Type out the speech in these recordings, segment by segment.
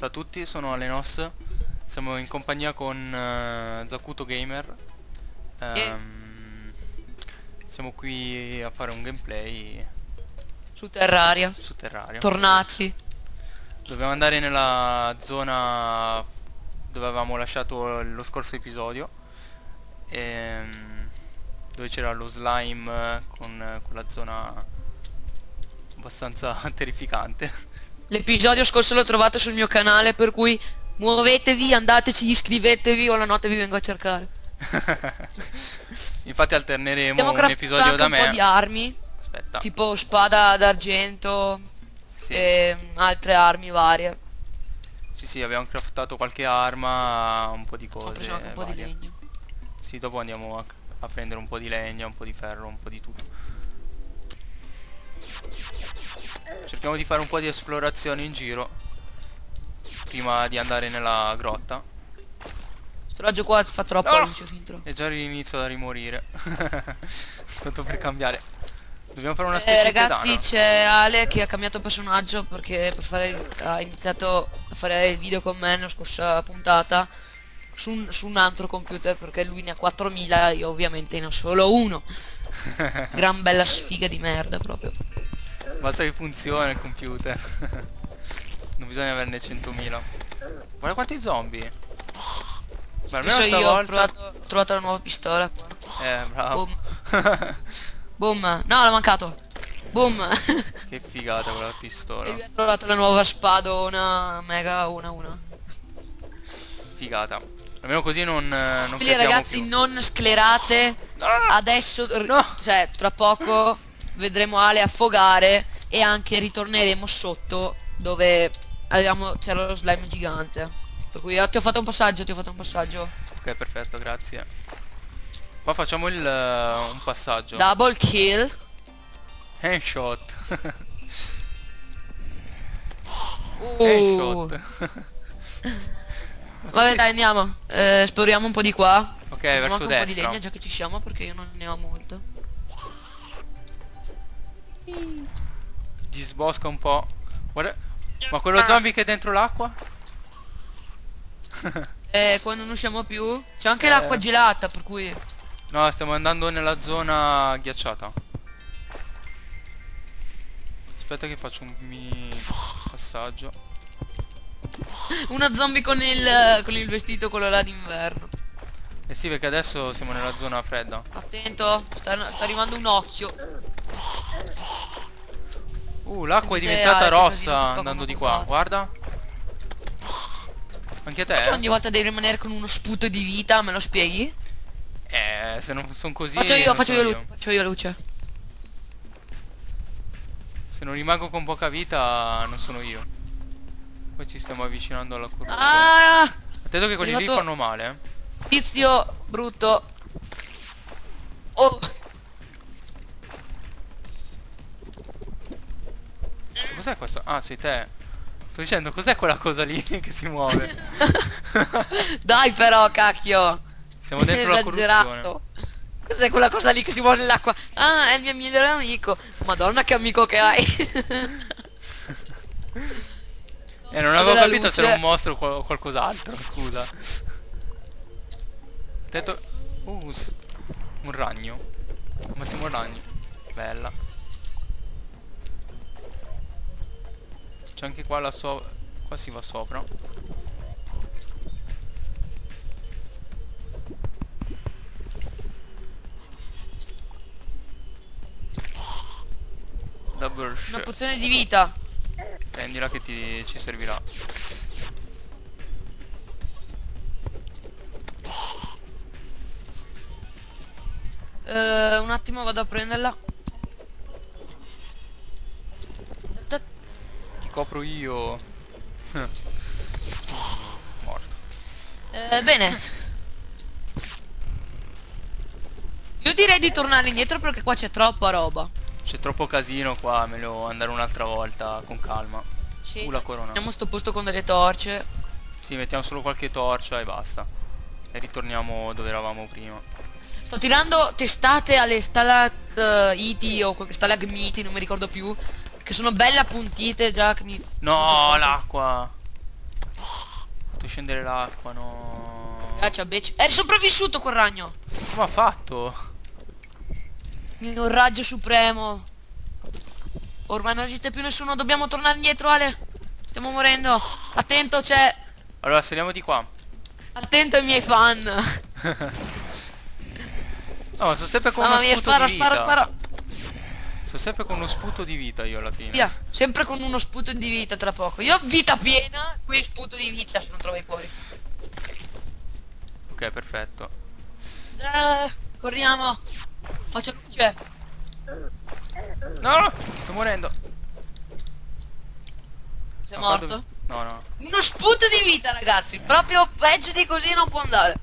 Ciao a tutti, sono Alenos. Siamo in compagnia con Zacuto Gamer. Siamo qui a fare un gameplay su Terraria. Tornati. Dobbiamo andare nella zona dove avevamo lasciato lo scorso episodio, dove c'era lo slime con quella zona abbastanza terrificante. L'episodio scorso l'ho trovato sul mio canale, per cui muovetevi, andateci, iscrivetevi o la notte vi vengo a cercare. Infatti alterneremo un episodio da me. Un po' di armi. Aspetta. Tipo spada d'argento, sì. E altre armi varie. Sì, abbiamo craftato qualche arma, un po' di cose. Ho preso anche un po' di legno. Sì, dopo andiamo a prendere un po' di legno, un po' di ferro, un po' di tutto. Cerchiamo di fare un po' di esplorazione in giro prima di andare nella grotta. Sto raggio qua fa troppo luce. E già inizio da rimorire. Tanto per cambiare. Dobbiamo fare una specie di ragazzi, c'è Ale che ha cambiato personaggio perché ha iniziato a fare il video con me nella scorsa puntata su un altro computer, perché lui ne ha 4000, io ovviamente ne ho solo uno. Gran bella sfiga di merda proprio. Basta che funziona il computer. Non bisogna averne 100.000. Guarda quanti zombie. Ma almeno stavolta ho trovato la nuova pistola qua. Bravo. Boom. Boom. No, l'ho mancato. Boom. Che figata quella pistola. E lui ha trovato la nuova spadona. Mega una. Figata. Almeno così non quindi ragazzi più. Non sclerate. Adesso no. Cioè tra poco vedremo Ale affogare e anche ritorneremo sotto dove c'era lo slime gigante. Per cui ti ho fatto un passaggio, Ok, perfetto, grazie. Qua facciamo un passaggio. Double kill. Handshot. Handshot. Vabbè dai, andiamo. Esploriamo un po' di qua. Ok, verso destra. Un po' di legna già che ci siamo, perché io non ne ho molto. Disbosca un po'. Guarda. Ma quello zombie che è dentro l'acqua? Quando non usciamo più. C'è anche l'acqua gelata, per cui. No, stiamo andando nella zona ghiacciata. Aspetta che faccio un passaggio. Una zombie con il vestito quello là d'inverno. Eh sì, perché adesso siamo nella zona fredda. Attento, sta arrivando un occhio. L'acqua è diventata rossa andando di qua, guarda. Anche a te. Ogni volta devi rimanere con uno sputo di vita, me lo spieghi? Se non sono così. Faccio io luce. Se non rimango con poca vita non sono io. Poi ci stiamo avvicinando alla corruzione. Attento che quelli lì fanno male. Tizio brutto. Oh. Cos'è questo? Ah, sei te. Sto dicendo, cos'è quella cosa lì che si muove? Dai però, cacchio. Siamo dentro la corruzione. Cos'è quella cosa lì che si muove nell'acqua? Ah, è il mio migliore amico. Madonna che amico che hai. Non avevo capito se era un mostro o qualcos'altro, scusa. Detto. Un ragno. Ma siamo ragni. Bella. C'è anche qua la qua si va sopra. Double shot. Una pozione di vita. Prendila che ci servirà. Un attimo vado a prenderla. Copro io. Morto. Bene. Io direi di tornare indietro perché qua c'è troppa roba. C'è troppo casino qua, meglio andare un'altra volta con calma. Sì, la corona. Mettiamo sto posto con delle torce. Sì, mettiamo solo qualche torcia e basta. E ritorniamo dove eravamo prima. Sto tirando testate alle stalagmiti o stalagmiti, non mi ricordo più. Che sono belle appuntite già che mi. No, l'acqua. scendere l'acqua, no. Caccia, beccia. È sopravvissuto quel ragno. Come ha fatto? In un raggio supremo. Ormai non esiste più nessuno, dobbiamo tornare indietro, Ale. Stiamo morendo. Attento, c'è. Allora saliamo di qua. Attento ai miei fan. No, sono sempre con uno sputo di vita. Spara. Sono sempre con uno sputo di vita io alla fine. Via, sempre con uno sputo di vita tra poco. Io ho vita piena, qui sputo di vita se non trovo i cuori. Ok, perfetto. Corriamo. Faccio che c'è. No, sto morendo. Sei morto? Quando... No. Uno sputo di vita, ragazzi. Proprio peggio di così non può andare.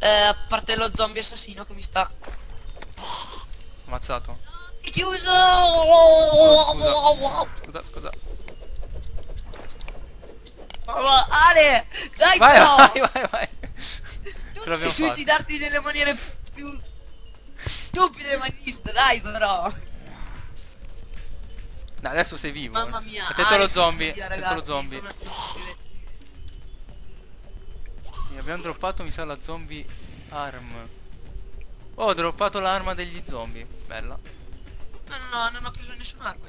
A parte lo zombie assassino che mi sta ammazzato. È chiuso. Oh, scusa. Ale, dai, però. Vai. Tu devi suicidarti nelle maniere più stupide mai viste, dai, però. No, adesso sei vivo. Mamma mia. Attento allo zombie. Mi abbiamo droppato, mi sa, la zombie arm. Oh, ho droppato l'arma degli zombie. Bella. No, non ho preso nessun'arma.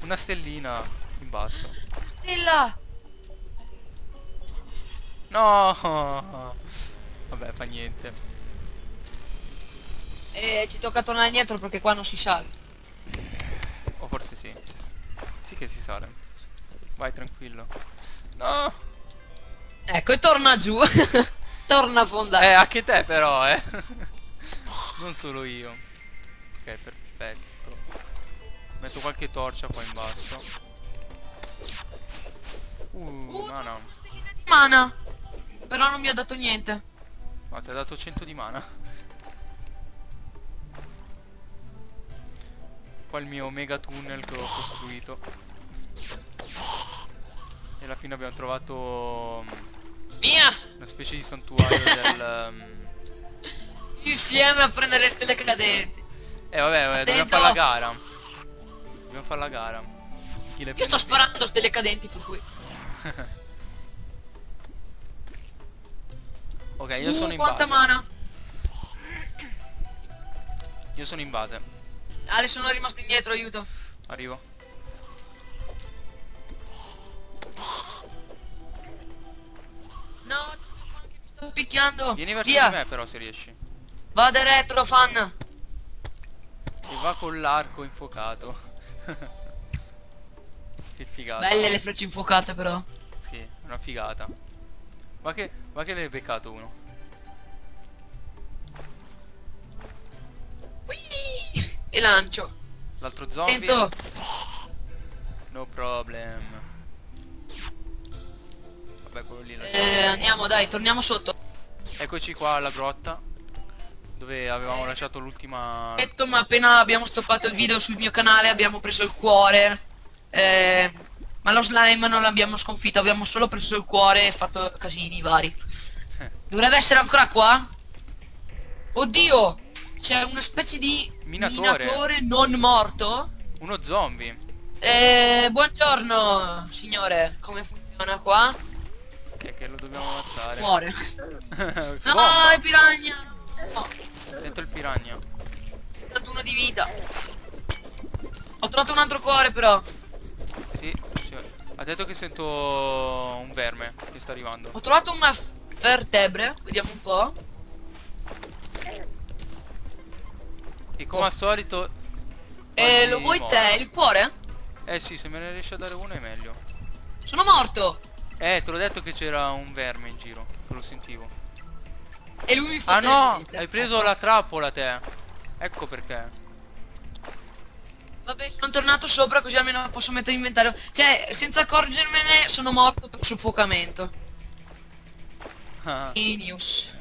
Una stellina in basso. Una stella. No. Vabbè, fa niente. Ci tocca tornare indietro perché qua non si sale. O forse sì. Sì che si sale. Vai tranquillo. No. Ecco, e torna giù. Torna a fondare. Anche te però, eh. Non solo io. Ok, perfetto. Metto qualche torcia qua in basso. Mana. Mana. Però non mi ha dato niente. Ma ti ha dato 100 di mana. Qua il mio mega tunnel che ho costruito. E alla fine abbiamo trovato una specie di santuario del insieme a prendere le stelle cadenti. Vabbè, dobbiamo fare la gara. Chi le prende? Io sto sparando stelle cadenti per cui. Ok, io sono in base. Quanta mana? Io sono in base. Ale, sono rimasto indietro, aiuto. Arrivo. No, che mi sto picchiando. Vieni verso di me però se riesci. Vado retro, fan. E va con l'arco infuocato. Che figata. Belle le frecce infuocate però. Sì, una figata. Ma che ne hai beccato uno. E lancio l'altro zombie. Sento. No problem. Vabbè, quello lì andiamo, dai, torniamo sotto. Eccoci qua alla grotta dove avevamo lasciato l'ultima. Ma appena abbiamo stoppato il video sul mio canale abbiamo preso il cuore, ma lo slime non l'abbiamo sconfitto, abbiamo solo preso il cuore e fatto casini vari. Dovrebbe essere ancora qua. Oddio, c'è una specie di minatore non morto. Uno zombie. Buongiorno signore, come funziona qua? Che lo dobbiamo ammazzare. Muore. No, è piragna. No. Dentro il piragna. 71 di vita. Ho trovato un altro cuore però. Sì. Ha detto che sento un verme che sta arrivando. Ho trovato una vertebra, vediamo un po'. E come al solito. Lo vuoi te? Il cuore? Sì, se me ne riesci a dare uno è meglio. Sono morto! Te l'ho detto che c'era un verme in giro, lo sentivo. E lui mi fa. No! Hai preso la trappola te! Ecco perché. Vabbè, sono tornato sopra così almeno posso mettere in inventario. Cioè, senza accorgermene sono morto per soffocamento. Genius.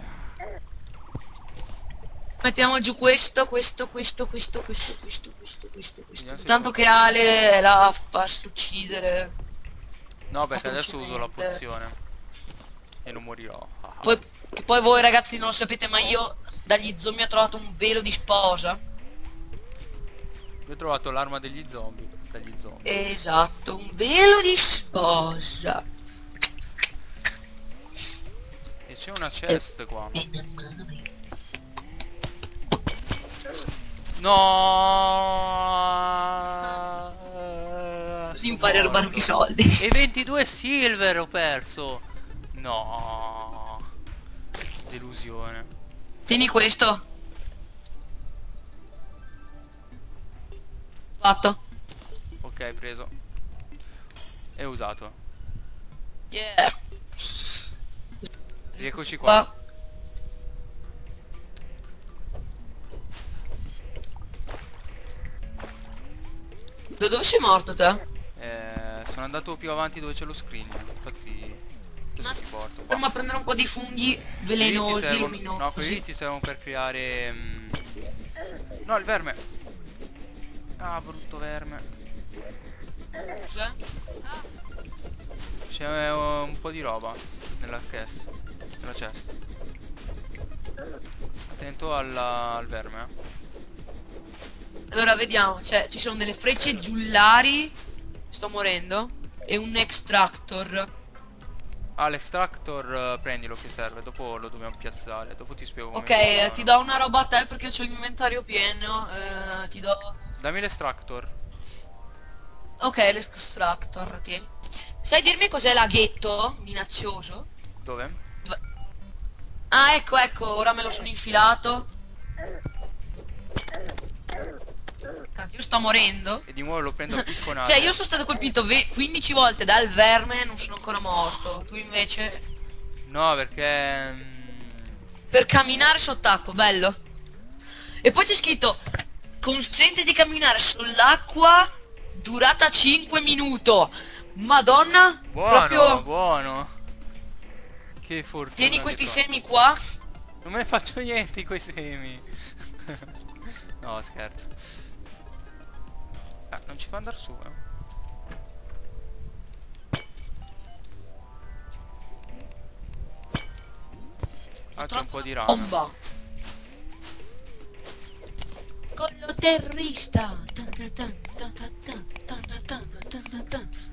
Mettiamo giù questo. Tanto che Ale la fa uccidere. No, perché adesso uso la pozione e non morirò. Poi voi ragazzi non lo sapete, ma io dagli zombie ho trovato un velo di sposa. Io ho trovato l'arma degli zombie. Esatto, un velo di sposa. C'è una chest qua. No, si impara a rubare i soldi. E 22 silver ho perso. No, delusione. Tieni questo. Fatto. Ok, preso. E usato. Yeah. Eccoci qua. Dove sei morto te? Sono andato più avanti dove c'è lo scrigno. Infatti ti porto qua. Andiamo a prendere un po' di funghi velenosi. Servono, no, quelli ti servono per creare no, il verme. Ah, brutto verme. C'è? Ah. C'è un po' di roba nella chest. Nella chest. Attento al verme. Allora vediamo, cioè ci sono delle frecce giullari. Sto morendo. E un extractor. Ah, l'extractor prendilo che serve. Dopo lo dobbiamo piazzare. Dopo ti spiego come. Ok, ti do una roba a te perché ho l'inventario pieno. Ti do. Dammi l'extractor. Ok, l'extractor, tieni. Sai dirmi cos'è laghetto minaccioso? Dove? Ah, ecco, ecco, ora me lo sono infilato. Io sto morendo. E di nuovo lo prendo a picconare. Cioè io sono stato colpito 15 volte dal verme e non sono ancora morto. Tu invece? No, perché per camminare sott'acqua, bello. E poi c'è scritto consente di camminare sull'acqua durata 5 minuti. Madonna. Buono, proprio buono. Che fortuna. Tieni questi semi qua. Non me ne faccio niente quei semi. No, scherzo. Ah, non ci fa andare su, eh. Ah, c'è un po' di rana. Bomba. Collo terrorista.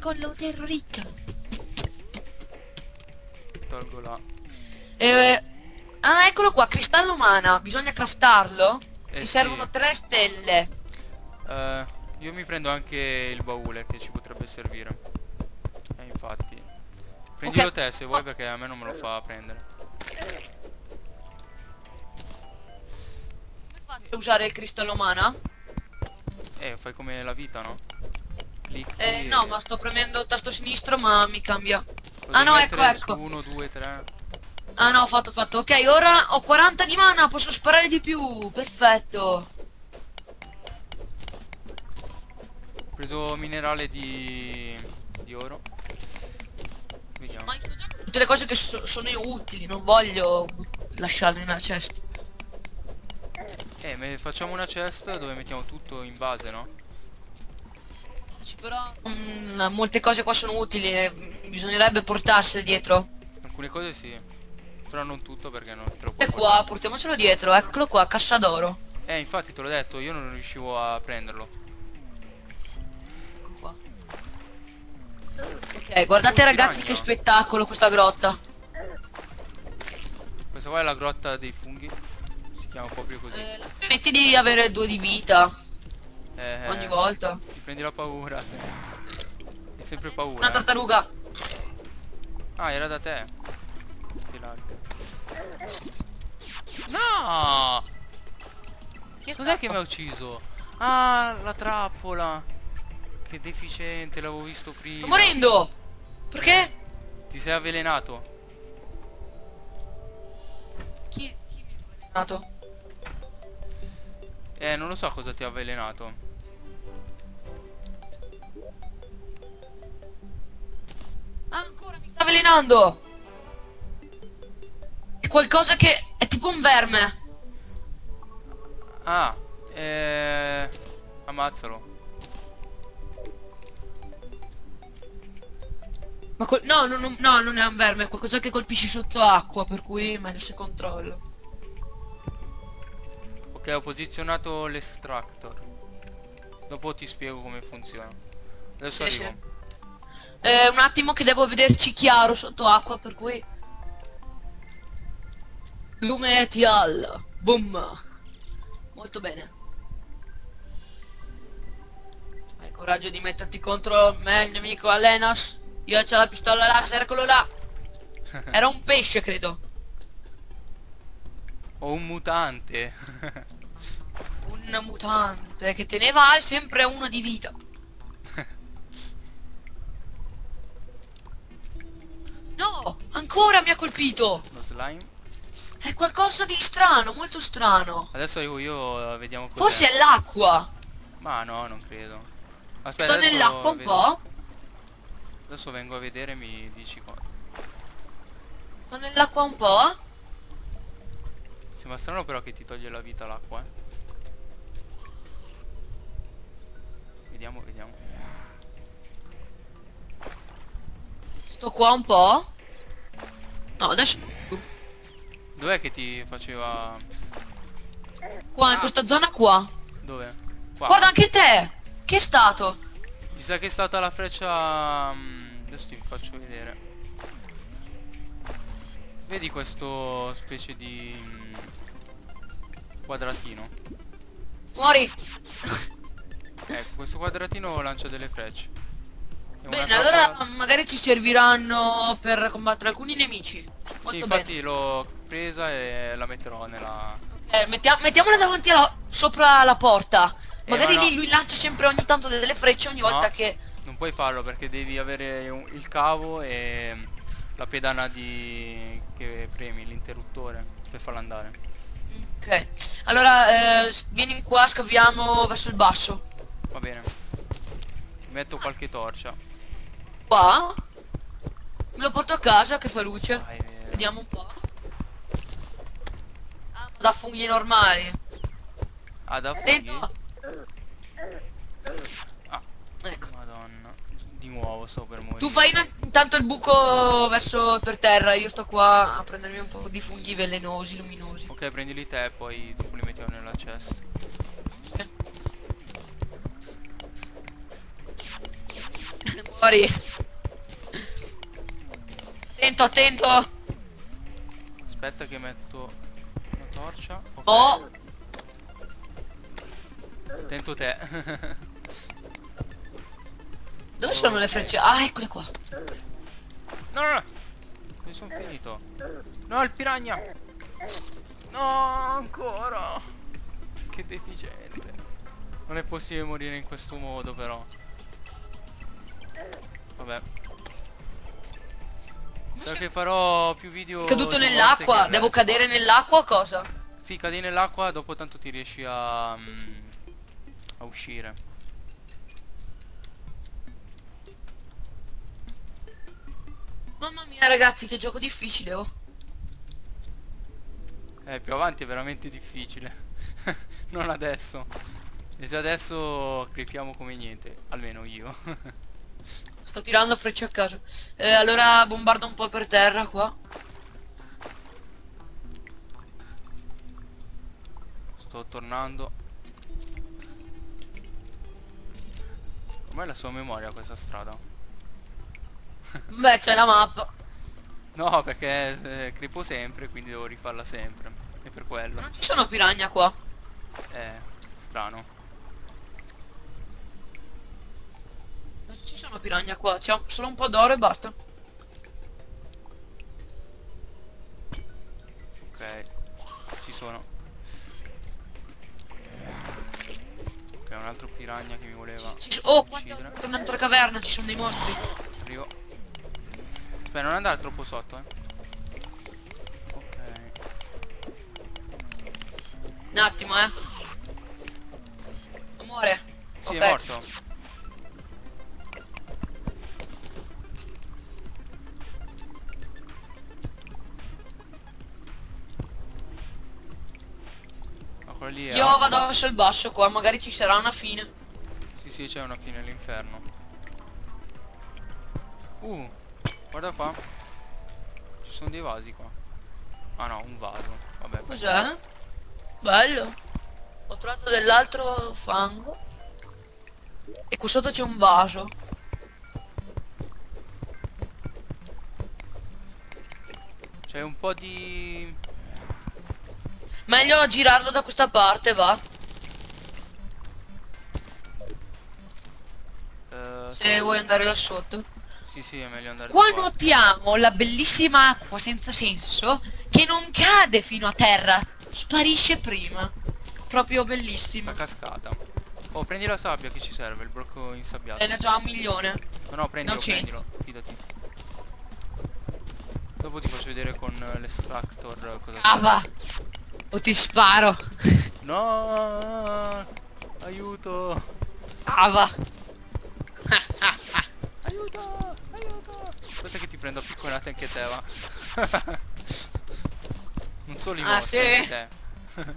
Collo terrorista. Tolgo la. Ah, eccolo qua, cristallo umana. Bisogna craftarlo. Mi servono 3 stelle. Io mi prendo anche il baule che ci potrebbe servire. E infatti prendilo te se vuoi perché a me non me lo fa prendere. Come faccio a usare il cristallo mana? Fai come la vita, no? Clicchi no, ma sto premendo il tasto sinistro ma mi cambia. Ah no, ecco, ecco. 1, 2, 3. Ah no, fatto, fatto. Ok, ora ho 40 di mana, posso sparare di più. Perfetto. Ho preso minerale di oro. Vediamo. Ma in questo gioco tutte le cose che sono utili, non voglio lasciarle nella cesta. Facciamo una cesta dove mettiamo tutto in base, no? Però molte cose qua sono utili, bisognerebbe portarsele dietro. Alcune cose sì, però non tutto perché non troppo. E qua, portiamocelo dietro, eccolo qua, cassa d'oro. Infatti te l'ho detto, io non riuscivo a prenderlo. Ok, guardate ragazzi che spettacolo questa grotta. Questa qua è la grotta dei funghi. Si chiama proprio così. Permetti di avere 2 di vita ogni volta. Ti prendi la paura. È sempre paura. Una tartaruga. Ah, era da te. Che larga. No! Cos'è che mi ha ucciso? Ah, la trappola. Che deficiente, l'avevo visto prima. Sto morendo! Perché? Ti sei avvelenato. Chi mi ha avvelenato? Non lo so cosa ti ha avvelenato. Ancora mi sta avvelenando! È qualcosa che è tipo un verme. Ammazzalo. Ma no, non è un verme, è qualcosa che colpisci sotto acqua, per cui meglio se controllo. Ok, ho posizionato l'extractor. Dopo ti spiego come funziona. Adesso arrivo. Un attimo che devo vederci chiaro sotto acqua, per cui Lumetial. Boom. Molto bene. Hai il coraggio di metterti contro me, il nemico Alenos? Io c'ho la pistola laser, quello là. Era un pesce, credo. O un mutante. Un mutante che teneva sempre uno di vita. No, ancora mi ha colpito. Lo slime. È qualcosa di strano, molto strano. Adesso io vediamo cos'è. Forse è l'acqua. Ma no, non credo. Aspetta, sto nell'acqua un po'. Adesso vengo a vedere, mi dici cosa. Sto nell'acqua un po'. Sembra strano però che ti toglie la vita l'acqua, eh. Vediamo, vediamo. Sto qua un po'. No, adesso. Dov'è che ti faceva? Qua, in questa zona qua. Dove? Qua. Guarda anche te! Che è stato? Mi sa che è stata la freccia. Adesso ti faccio vedere. Vedi questo specie di quadratino? Muori! Ecco, questo quadratino lancia delle frecce. Bene, allora magari ci serviranno per combattere alcuni nemici. Molto sì, infatti bene. L'ho presa e la metterò nella... Ok, mettiamola davanti alla... sopra la porta. Magari ma no. Lì lui lancia sempre ogni tanto delle frecce ogni volta che... Non puoi farlo perché devi avere il cavo e la pedana di... che premi, l'interruttore, per farla andare. Ok, allora vieni qua, scaviamo verso il basso. Va bene. Metto qualche torcia. Qua? Me lo porto a casa che fa luce. Dai, vediamo un po'. Ah, da funghi normali. Ah, da funghi? Attento. Ah, ecco. Madonna. Di nuovo sto per morire. Tu fai intanto il buco verso per terra. Io sto qua a prendermi un po' di funghi velenosi, luminosi. Ok, prendili te e poi dopo li mettiamo nella cesta. Muori. Attento, attento. Aspetta che metto una torcia. Okay. Oh. Attento te. Dove sono le frecce? Ah, eccole qua. No, no. Mi sono finito. No, il piranha. No, ancora. Che deficiente. Non è possibile morire in questo modo però. Vabbè. Sa che farò più video. Caduto nell'acqua. Devo cadere nell'acqua o cosa? Sì, cadi nell'acqua. Dopo tanto ti riesci a uscire. Mamma mia ragazzi, che gioco difficile, oh. Più avanti è veramente difficile. Non adesso. E già adesso crepiamo come niente. Almeno io. Sto tirando frecce a caso. Allora bombardo un po' per terra qua. Sto tornando. Ormai la sua memoria questa strada. Beh, c'è la mappa. No, perché crepo sempre, quindi devo rifarla sempre. E per quello. Non ci sono piranha qua. Strano. Piranha qua, c'è solo un po' d'oro e basta. Ok, ci sono. Ok, un altro piranha che mi voleva. Oh, qua c'è un'altra caverna, ci sono dei mostri. Arrivo. Beh, non andare troppo sotto, eh. Ok. Un attimo, eh. Non muore. Sì, okay. È morto. Io vado verso il basso qua, magari ci sarà una fine. Sì, sì, c'è una fine all'inferno. Guarda qua. Ci sono dei vasi qua. Ah no, un vaso. Vabbè. Cos'è? Bello. Ho trovato dell'altro fango. E qui sotto c'è un vaso. C'è un po' di... Meglio girarlo da questa parte, va. Se vuoi andare da sotto. Sì, è meglio andare qua. Qua nuotiamo la bellissima acqua senza senso che non cade fino a terra, sparisce prima. Proprio bellissima. La cascata. Oh, prendi la sabbia che ci serve, il blocco insabbiato. Ne ho già un milione. No, prendilo, prendilo, fidati. Dopo ti faccio vedere con l'extractor cosa cava. O ti sparo. No, aiuto. Cava. Aiuto, aiuto. Aspetta che ti prendo a piccolate anche te, va. Non solo i vostri, sì? Anche te.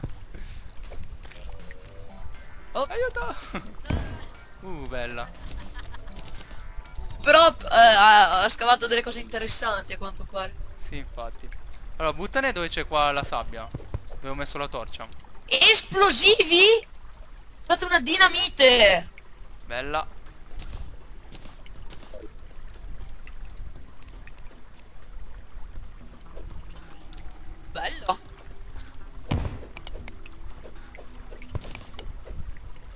Oh. Aiuto! Bella. Però ha scavato delle cose interessanti a quanto pare. Sì, infatti. Allora, buttane dove c'è qua la sabbia. Dove ho messo la torcia. Esplosivi? Fate una dinamite! Bella. Bello.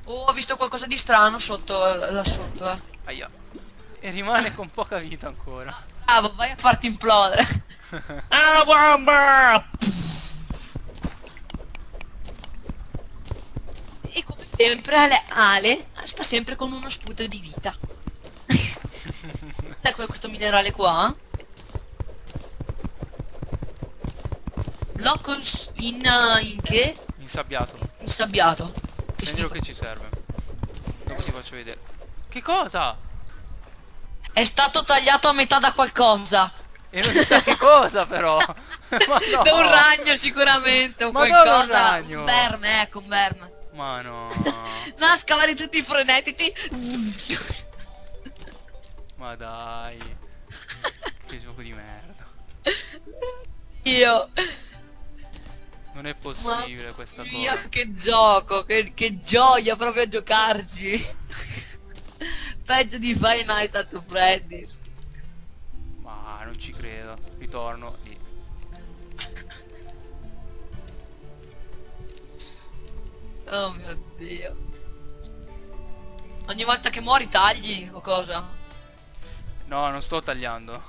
Oh, ho visto qualcosa di strano sotto, là sotto, eh. Aia. E rimane con poca vita ancora. Bravo, vai a farti implodere. Ah, bomba! E come sempre Ale sta sempre con uno sputo di vita. Ecco questo minerale qua. L'ho in che? Insabbiato. Insabbiato. Quello che ci serve. Dopo ti faccio vedere. Che cosa? È stato tagliato a metà da qualcosa. E non si sa che cosa però. No. Da un ragno sicuramente. O qualcosa. Un ragno. Un verme, ecco, un verme. Ma no. No, a scavare tutti i frenetici. Ma dai. Che gioco di merda. Io. Non è possibile. Ma questa mia, cosa. Che gioco, che gioia proprio a giocarci. Peggio di Five Nights at Freddy's. Ma non ci credo, ritorno lì. Oh mio Dio. Ogni volta che muori tagli o cosa? No, non sto tagliando.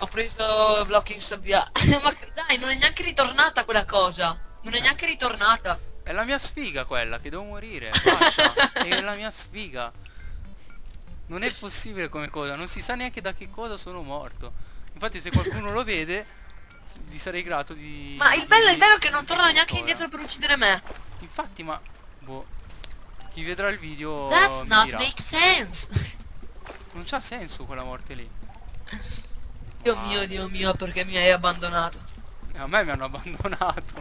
Ho preso blocchi insabbiati. Ma dai, non è neanche ritornata quella cosa. Non è neanche ritornata. È la mia sfiga quella, che devo morire. È la mia sfiga. Non è possibile come cosa. Non si sa neanche da che cosa sono morto. Infatti se qualcuno lo vede, gli sarei grato di... Ma il bello è che non torna neanche indietro per uccidere me. Infatti, ma... boh. Chi vedrà il video... That's not dirà. Make sense. Non c'ha senso quella morte lì. Dio mio, perché mi hai abbandonato? A me mi hanno abbandonato.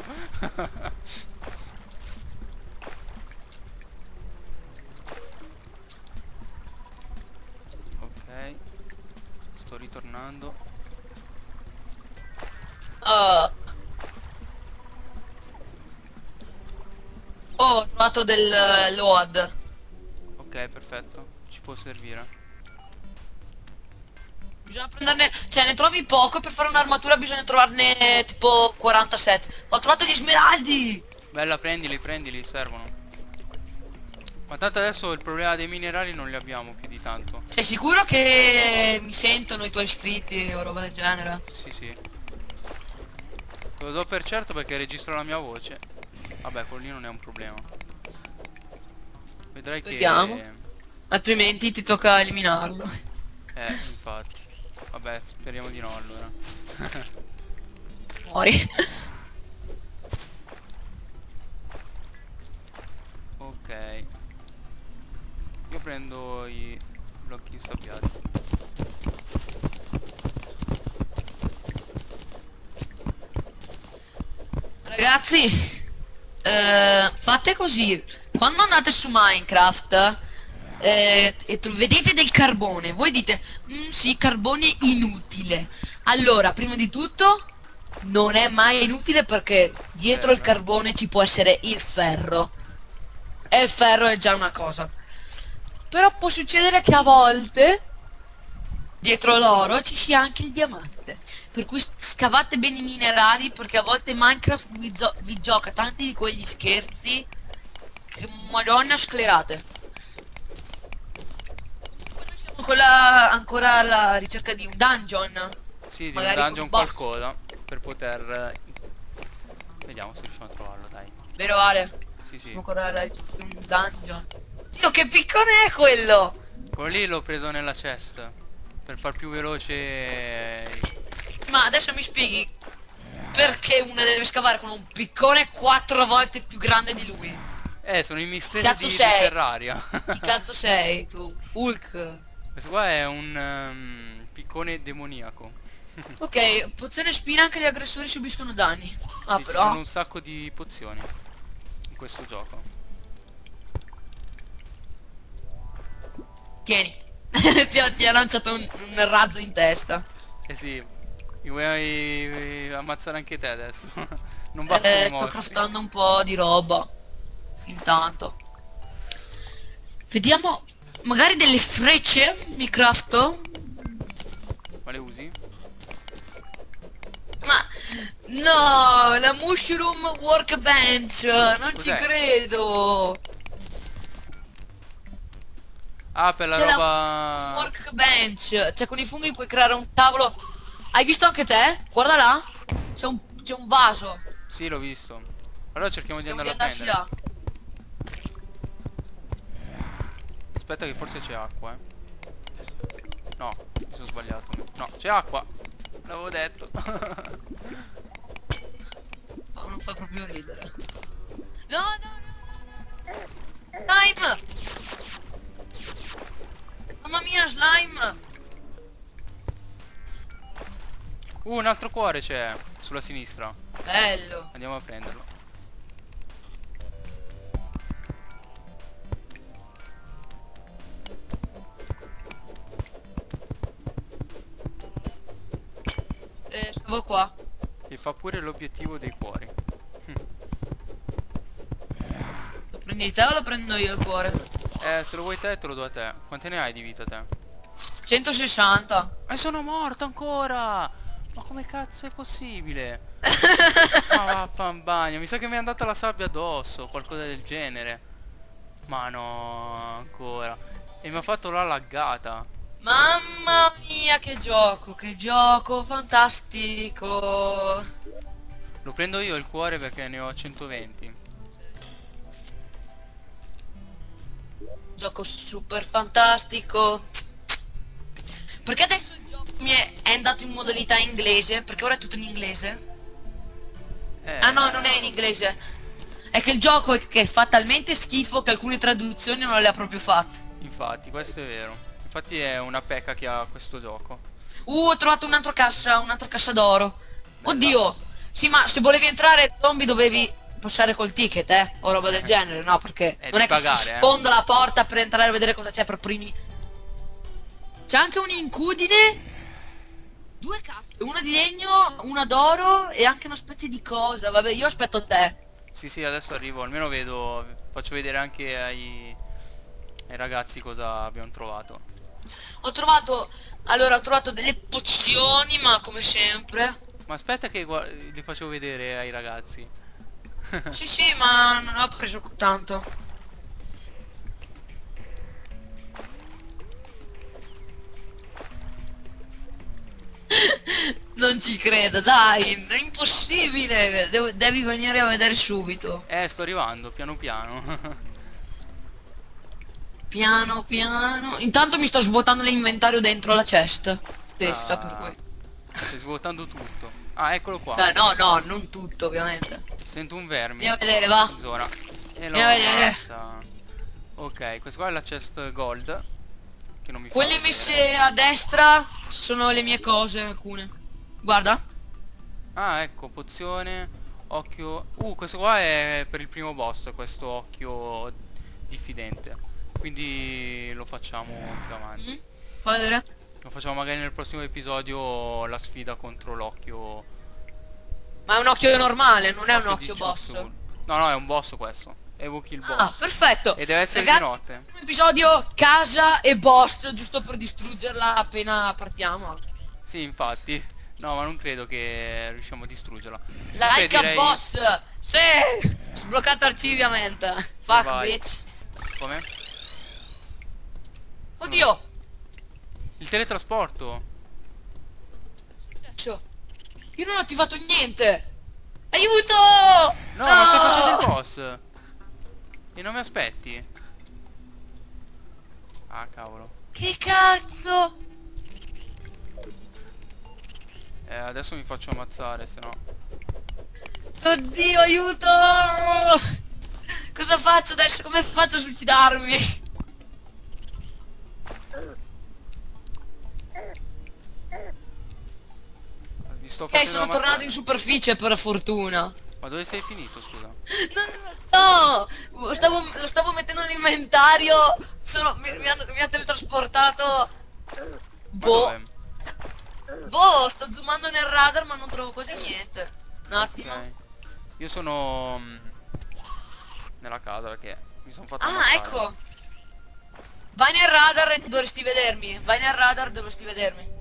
Ok, sto ritornando. Oh, ho trovato del load. Ok, perfetto, ci può servire. Bisogna prenderne, cioè ne trovi poco, per fare un'armatura bisogna trovarne tipo 47. Ho trovato gli smeraldi! Bella, prendili, prendili, servono. Ma tanto adesso il problema dei minerali non li abbiamo più di tanto. Sei sicuro che mi sentono i tuoi iscritti o roba del genere? Sì. Te lo do per certo perché registro la mia voce. Vabbè, quello lì non è un problema. Vedrai. Vediamo. Che... altrimenti ti tocca eliminarlo. Infatti. Vabbè, speriamo di no allora. Muori. Ok. Io prendo i blocchi insabbiati. Ragazzi, fate così. Quando andate su Minecraft e vedete del carbone, voi dite sì, carbone inutile. Allora, prima di tutto non è mai inutile, perché dietro il carbone ci può essere il ferro. e il ferro è già una cosa. Però può succedere che a volte dietro l'oro ci sia anche il diamante, per cui scavate bene i minerali, perché a volte Minecraft vi gioca tanti di quegli scherzi che madonna sclerate. Poi noi siamo ancora alla ricerca di un dungeon. Sì, di un dungeon, qualcosa per poter... Vediamo se riusciamo a trovarlo, dai. Vero Ale? Sì, sì. Ancora alla ricerca di un dungeon. Dio, che piccone è quello! Quello lì l'ho preso nella chest per far più veloce. Ma adesso mi spieghi perché uno deve scavare con un piccone 4 volte più grande di lui? Sono i misteri di Terraria. Chi cazzo sei tu? Hulk. Questo qua è un piccone demoniaco. Ok, pozione spina, anche gli aggressori subiscono danni. Ah, sì, però ci sono un sacco di pozioni in questo gioco. Tieni. Ti ha lanciato un razzo in testa. Eh sì, mi vuoi ammazzare anche te adesso? Non basta. Sto craftando un po' di roba intanto. Vediamo, magari delle frecce mi crafto. Ma le usi? Ma no, la mushroom workbench, non ci credo. Ah, per la roba... un workbench, cioè con i funghi puoi creare un tavolo. Hai visto anche te? Guarda là, c'è un vaso. Sì, l'ho visto. Allora cerchiamo di andare a prendere là. Aspetta che forse c'è acqua, No, mi sono sbagliato. No, c'è acqua. L'avevo detto. Oh, non fa proprio ridere. No. Time! Mamma mia, slime! Un altro cuore c'è sulla sinistra. Bello! Andiamo a prenderlo. Stavo qua. E fa pure l'obiettivo dei cuori. Lo prendi te o lo prendo io il cuore? Se lo vuoi te, te lo do a te. Quante ne hai di vita te? 160. E sono morto ancora! Ma come cazzo è possibile? Ma vaffanbagno, mi sa che mi è andata la sabbia addosso, qualcosa del genere. Ma no, ancora. E mi ha fatto la laggata. Mamma mia, che gioco fantastico. Lo prendo io il cuore perché ne ho 120. Gioco super fantastico. Perché adesso il gioco mi è andato in modalità inglese? Perché ora è tutto in inglese? Ah no, non è in inglese. È che il gioco che fa talmente schifo che alcune traduzioni non le ha proprio fatte. Infatti, questo è vero. Infatti è una pecca che ha questo gioco. Ho trovato un'altra cassa d'oro. Oddio. Sì, ma se volevi entrare zombie dovevi passare col ticket o roba del genere, no? Perché non è pagare, che si sfonda la porta per entrare a vedere cosa c'è per primi. C'è anche un'incudine, 2 casse, una di legno, una d'oro e anche una specie di cosa. Vabbè, io aspetto te. Sì, adesso arrivo, almeno vedo, faccio vedere anche ai ragazzi cosa abbiamo trovato. Allora ho trovato delle pozioni, ma come sempre. Ma aspetta che li faccio vedere ai ragazzi. Sì, ma non ho preso tanto. Non ci credo, dai, è impossibile. Devi venire a vedere subito. Sto arrivando, piano piano. Piano piano. Intanto mi sto svuotando l'inventario dentro la chest stessa, per cui stai svuotando tutto. Eccolo qua. No, non tutto ovviamente. Sento un verme. Andiamo a vedere, va. Andiamo a vedere. Ok, questa qua è la chest gold. Che non mi fa vedere. Quelle messe a destra sono le mie cose, alcune. Guarda. Ecco, pozione, occhio. Questo qua è per il primo boss, questo occhio diffidente. Quindi lo facciamo più avanti. Fa vedere. Lo facciamo magari nel prossimo episodio, la sfida contro l'occhio. Ma è un occhio normale, non è un occhio boss. No, è un boss questo. evochi il boss. Ah, perfetto. E deve essere, ragazzi, di notte. Un episodio casa e boss, giusto per distruggerla appena partiamo. Sì, infatti. No, ma non credo che riusciamo a distruggerla. Like direi... a boss. Sì. Sbloccata archiviamente. Fuck vai. Bitch. Come? Oddio. No. Il teletrasporto. Io non ho attivato niente. Aiuto! No, no, ma stai facendo il boss. E non mi aspetti. Ah, cavolo. Che cazzo? Adesso mi faccio ammazzare, sennò. Oddio, aiuto! Cosa faccio adesso? Come faccio a suicidarmi? Ok, sono tornato in superficie per fortuna. Ma dove sei finito, scusa? Non lo so! Lo stavo mettendo nell'inventario. Mi ha teletrasportato. Boh. Boh, sto zoomando nel radar ma non trovo quasi niente. Un attimo. Okay. Io sono nella casa perché mi sono fatto. Ah, ecco! Vai nel radar e dovresti vedermi. Vai nel radar e dovresti vedermi.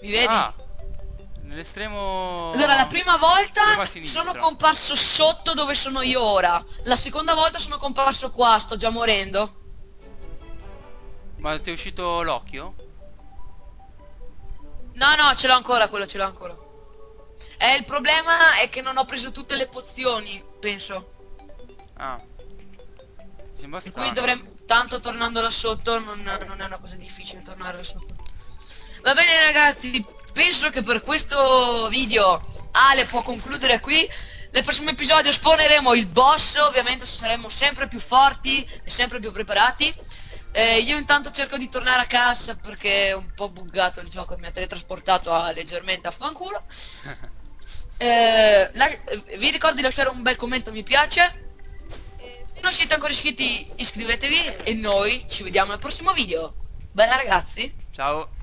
Mi vedi? Ah, nell'estremo... Allora la prima volta sono comparso sotto dove sono io ora. La seconda volta sono comparso qua, sto già morendo. Ma ti è uscito l'occhio? No, no, ce l'ho ancora, quello ce l'ho ancora. Il problema è che non ho preso tutte le pozioni, penso. Ah. Sembra strano. Quindi dovremmo... Tanto tornando là sotto non è una cosa difficile tornare là sotto. Va bene ragazzi, penso che per questo video Ale può concludere qui. Nel prossimo episodio spawneremo il boss, ovviamente saremo sempre più forti e sempre più preparati. Io intanto cerco di tornare a casa perché è un po' buggato il gioco, mi ha teletrasportato leggermente a fanculo. Vi ricordo di lasciare un bel commento, mi piace. Se non siete ancora iscritti, iscrivetevi e noi ci vediamo al prossimo video. Bella ragazzi. Ciao.